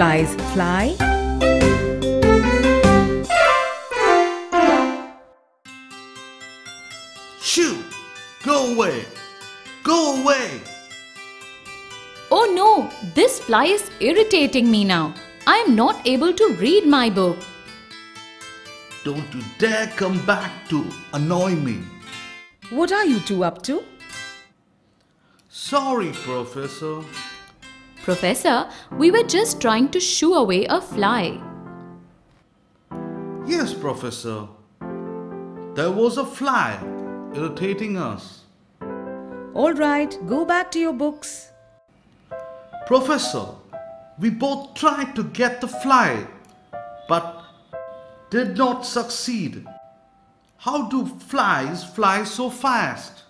Flies fly. Shoo! Go away! Go away! Oh no! This fly is irritating me now. I am not able to read my book. Don't you dare come back to annoy me. What are you two up to? Sorry, Professor. Professor, we were just trying to shoo away a fly. Yes, Professor. There was a fly irritating us. All right, go back to your books. Professor, we both tried to get the fly, but did not succeed. How do flies fly so fast?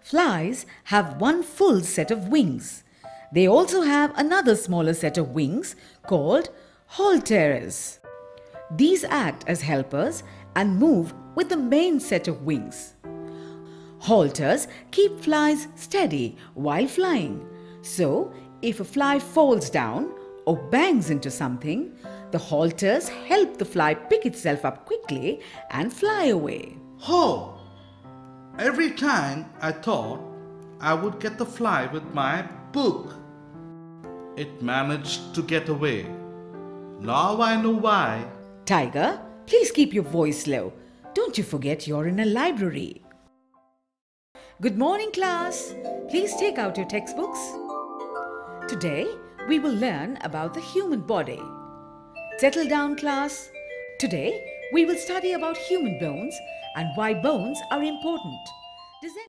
Flies have one full set of wings. They also have another smaller set of wings called halteres. These act as helpers and move with the main set of wings. Halters keep flies steady while flying. So, if a fly falls down or bangs into something, the halters help the fly pick itself up quickly and fly away. Oh! Every time I thought I would get the fly with my book, it managed to get away. Now I know why. Tiger, please keep your voice low. Don't you forget you're in a library. Good morning, class. Please take out your textbooks. Today, we will learn about the human body. Settle down, class. Today, we will study about human bones and why bones are important.